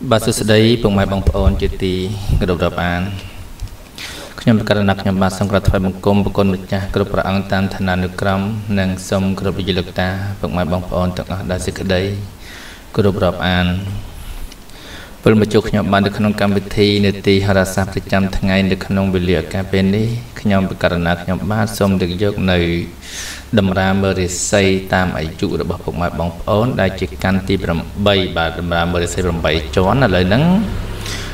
Bà sư sư đây bông mai bông phôn chỉ tì gà độc đạp án Khánh nhằm các nạc nhằm bà xong gạt phải bông công bông con mịch nha gà độc án tam thả nà nữ kram nàng xong gà độc dị lực ta bông mai bông phôn tặng ác đá sư kê đây gà độc đạp án Bởi một chút nhằm bà được khả nông cam bị thi nữ tì hà ra sạp lịch chăm tháng ngày được khả nông bị lìa ca bên đi Khánh nhằm các nạc nhằm bà xong được dốc nơi đầm ra mơ rì xây tam ấy trụ đã bỏ phục mại bóng ốn đại chỉ can ti bầm bay bà đầm ra mơ rì xây bầm bay chón là lời nắng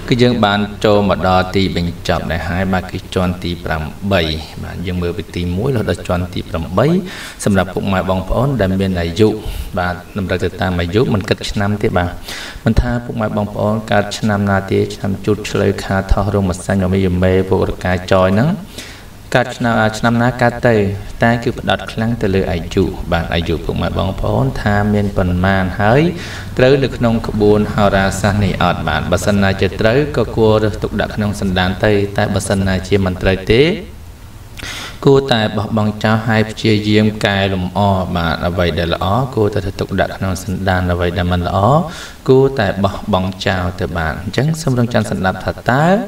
cái dương bàn trô mà đo ti bình chọn đại hai ba cái chọn ti bầm bay mà dương mơ bị ti mũi là đã chọn ti bầm bay xâm nhập phục mại bóng ốn đại bên này dụ bà đầm ra từ tam ấy dụ mình cất năm tiếp bà mình tha phục mại bóng ốn cả năm na tiếp năm chút lời kha thao rung mà sang nhóm dùm mê vô cái chói nắng các năm ná cá tây ta kêu đặt lăng từ lưỡi ai chủ bạn ai chủ cũng mà bóng phốn tham miên phần màn hới tới được nông buôn hào ra san này ở bạn bà sân này chơi tới có cua được tục đặt nông sân đàn tây tại bà sân này chia mình tới tế cô tại bỏ bằng trao hai chia diêm cài lùm o mà là vậy để lõ cô ta thực tục đặt nông sân đàn là vậy để mình lõ cô tại bỏ bằng trao từ bạn trắng xong trong tranh sân đạp thật tá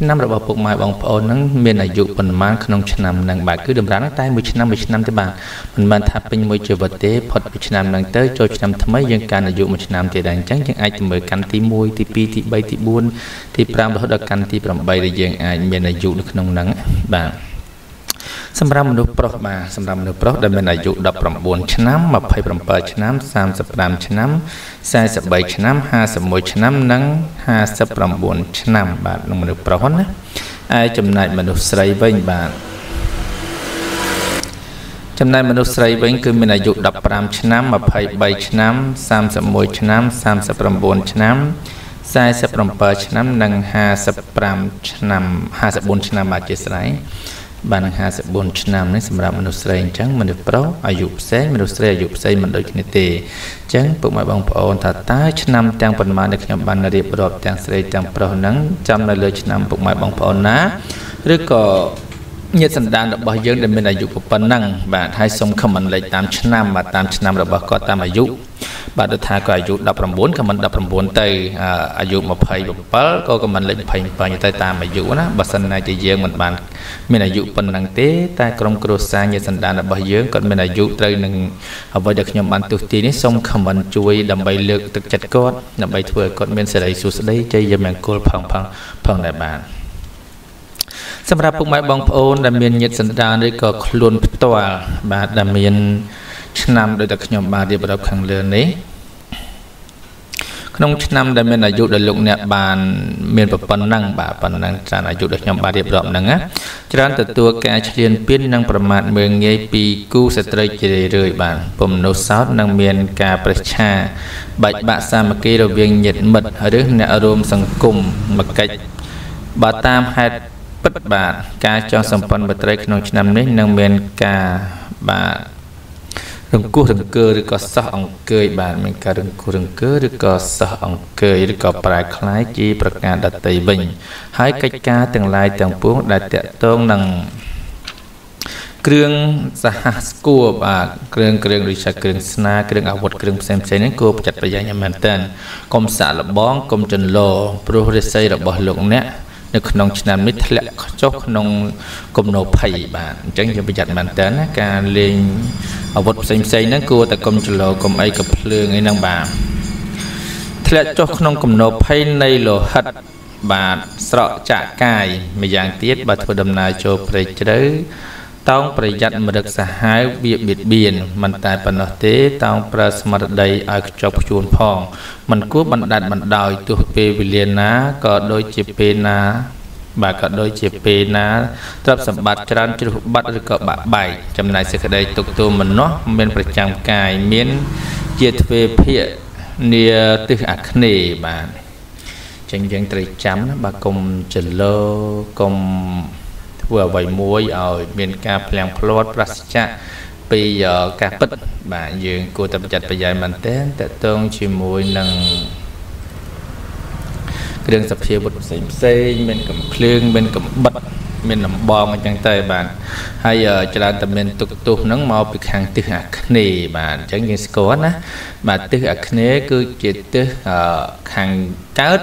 năm là bảo phục mai bóng phổ nắng miền này dụ mình mang không năm nàng bà cứ đầm rán tay 15 tới bạn mình mang tháp pin môi trường vật tế phật 15 nàng tới cho năm thấm mấy dân can là dụ 15 thì đàn trắng chẳng ai thì mười căn tí môi tí pi tí bay tí buôn thì pram đó là căn tí pram bay để dân ai miền này dụ được không nắng bạn xâm râm được pro bà xâm râm được pro đây miền này dụ đập pram buôn năm mà phải pram bờ năm sam sập ram năm sai sập bay năm ha sập môi năm nắng ha sập pram buôn năm bạn nông được pro hết ai chậm lại mà được say với bạn chậm lại mà được say với cứ miền này dụ đập pram năm mà phải bay năm sam sập môi năm sam sập pram buôn năm sai sập pram bờ năm nắng ha sập pram năm ha sập buôn năm mà chết say bạn đang hạ sập bồn nam nên sầm mình trắng mình được pro ayub say mình được say ayub say mình được như thế trắng bụng mày bông phồn thà tá nam trang phần má được nhầm bàn là đẹp rồi trang say trang pro nắng trăm là lưỡi nam bụng mày bông phồn ná rồi có như sẵn đàn được bao nhiêu để mình ayub của phần năng bạn hai sông không mình lấy 8 nam mà 8 nam là bao có 8 ayub bạn được thà có ayub 14 không mình 14 tây ayub mà phải bụng pal có mình lấy phải như tay ta mà ayub đó bà sân này chỉ riêng mình bạn mình ayub phần năng tế ta trong cơ sa như sẵn đàn là bao nhiêu còn mình ayub tây nâng với được nhóm bạn tụt tí sông không mình chui đầm bay lược thực chặt con đầm bay thừa con mình sẽ lấy xuống đây chơi giờ mình cô phẳng đại bạn xâm ra bụng mãi bóng phôn đàm miên nhiệt sẵn đàn để có luôn tòa và đàm miên năm đôi đặc nhóm bà điệp đọc khẳng lươn đấy nông năm đàm miên là dụ đại lụng nẹ bàn miên và phần năng trả là dụ đặc nhóm bà điệp đọc nâng á chẳng tự tua kẻ liên biến năng phẩm mạng mường ngay bì cú sẽ trời chế rời bàn bùm nô sáu năng miên kà praccha bạch bạ xa mà kê đầu viên nhiệt mật ở đức nẹ rôm sẵn cùng mà cách bà tam hạt bất bạn ca cho sản phẩm bật rách nông năm nít nâng bên ca bà rừng cua rừng cơ được có sợ ông cười bạn mình cả rừng cua rừng cơ được có sợ ông cười được có bài khái chi bật ngà đặt tây bình hãy cách ca từng lai từng phút đại tệ tôn nâng Krương xa hát của bà Krương Richard Krương Sna Krương áo vật Krương xem đến cô chặt bài giá nhà màn tên công xã là bóng công trình lô pro rê xây là bỏ lụng nét nếu không làm mít lệ cho không cùng nộp thầy bạn chẳng cho bị chặt bàn tán ca lên ở vật xây nó cua tại công trình lầu cùng ai cặp lương ấy năng bà lệ cho không cùng nộp hay này lò hạt bà sợ trả cài mày dạng tiết bà thôi đầm này cho phải đấy tao phải dặn mà được xả hái việc biệt biển mình tại phần nội tế tao phải mà đầy ai chọc chuồn phong mình cố bận đặt bận đòi tụi về liền á có đôi chìa pin á bà có đôi chìa pin á tập sầm bát trăn chụp bát được cọ bạc bảy trong này sẽ ở đây tụt tụi mình nó bên phải chạm cài miến chìa về phía nia từ ác nề bạn tranh giang tây chấm bà cùng trần lô cùng vừa vậy muối ở miền ca pleng plot prascha bây giờ ca bích mà dường cô tập chặt bây giờ mình té tại tôn chỉ muối nâng Krương sập phê bột xanh xanh, mình cầm khương, mình cầm bật, mình làm bong ở trong tay bạn. Hay ở cho là mình tục nắng màu bị hàng tư hạc nì bạn chẳng như có ná. Mà tư hạc nế cứ chỉ tư hàng cát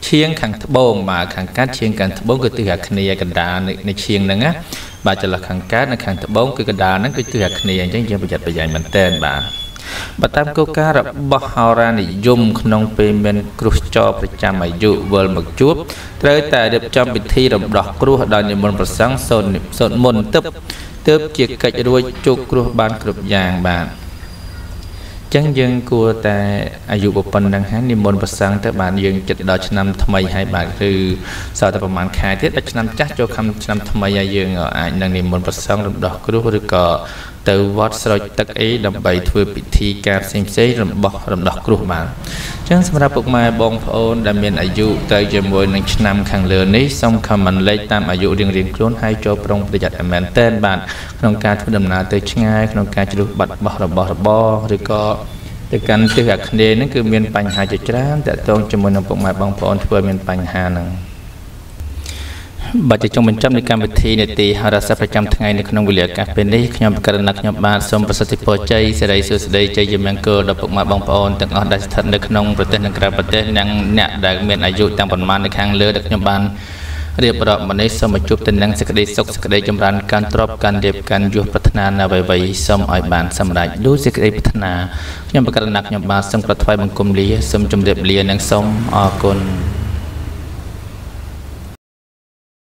chiên hàng bông mà hàng cát chiên càng bông cứ tư hạc nì càng đà này chiên nâng á. Bà cho là hàng cát nó hàng bông cứ càng đà nó cứ tư hạc nì chẳng như bây giờ dạy mình tên bạn. Bà tam câu cá là bó hào ra này dùng nông phê mình cửu cho bà chăm mà dụ vờl một chút. Rồi tại đẹp trong bình thi đồng đọc cửu đòi những môn vật sáng sồn môn tấp. Tớp chiếc cách đuôi chút cửu bán cửu giang bàn. Chẳng dân của ta ai dụ bộ phần đang hát những môn vật sáng tới bàn dân chật đo cho năm thầm mây hai bàn từ sau ta bảo mạng khai thiết đã cho năm chắc cho khăm cho năm thầm mây ai dân ở ảnh đang những môn vật sáng đồng đọc cửu được cờ. Từ vót sợi tắc ấy đầm bầy thua bị thi ca xem xét đầm bọc đầm đọc của bạn. Chẳng xong ra bậc mai bóng phôn đàm miền ảy dụ tới giờ mùi nâng năm khẳng lửa ní xong khả mạnh lấy tam ảy dụ riêng riêng khốn hai cho prong tự giật ẩm ảnh tên bạn. Nông ca thu đầm ná tới chân ai, nông ca chú bạch bọc đầm bọc rồi có. Từ cánh tư hạc nê nó cứ miền bánh hà cho trám tại tôn cho mùi nông bậc mai bóng phôn thua miền bánh hà nâng. Bà chị trong mình chấp đi cam thi này thì họ đã sắp phải trăm ngày này không bị lệ các bên đấy nhóm cần nặng nhóm ba xong và sau thì bỏ chơi sẽ đây xưa đây chơi giờ mang cơ đập bụng mà bong bóng từng ở đây thật được không và tên được ra và tên đang nhẹ đại miền ai dụ tăng phần man được hàng lứa được nhóm ban điều đó mà đấy xong một chút tình năng sẽ đây sốc sẽ đây trong ran can drop can đẹp can duo phát na là vậy vậy xong ở bàn xong lại đối sẽ đây phát na nhóm cần nặng nhóm ba xong và thay bằng cùng lý xong trong đẹp liền năng xong ở con